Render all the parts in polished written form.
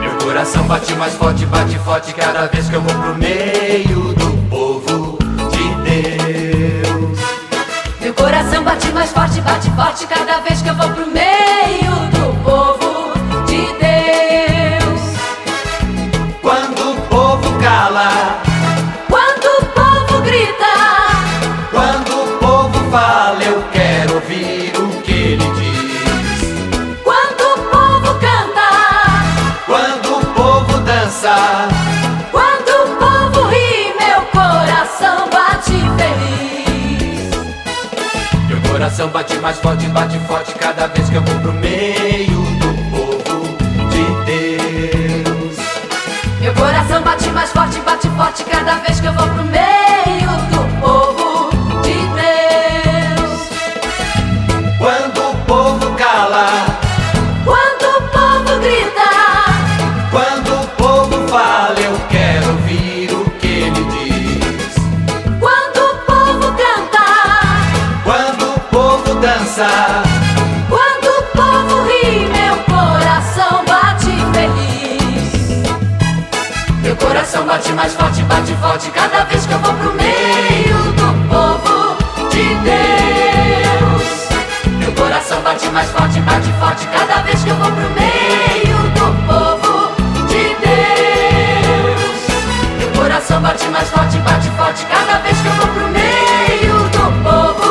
Meu coração bate mais forte, bate forte cada vez que eu vou pro meio do povo de Deus. Meu coração bate forte cada vez que eu vou pro meio do povo de Deus. Quando o povo cala, quando o povo grita, quando o povo fala, eu quero ouvir o que ele diz. Quando o povo canta, quando o povo dança, quando o povo ri, meu coração bate feliz. Meu coração bate forte cada vez que eu vou pro meio do povo de Deus. Meu coração bate forte cada vez que eu vou pro meio do povo de Deus. Quando o povo cala, quando o povo grita, quando o povo fala, eu quero ouvir o que ele diz. Quando o povo canta, quando o povo dança, quando o povo ri, meu coração bate feliz. Meu coração bate forte cada vez que eu vou pro meio do povo de Deus. Meu coração bate forte cada vez que eu vou pro meio do povo de Deus. Meu coração bate forte cada vez que eu vou pro meio do povo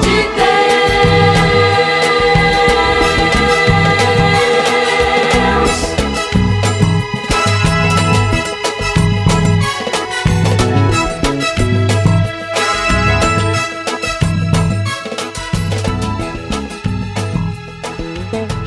de Deus.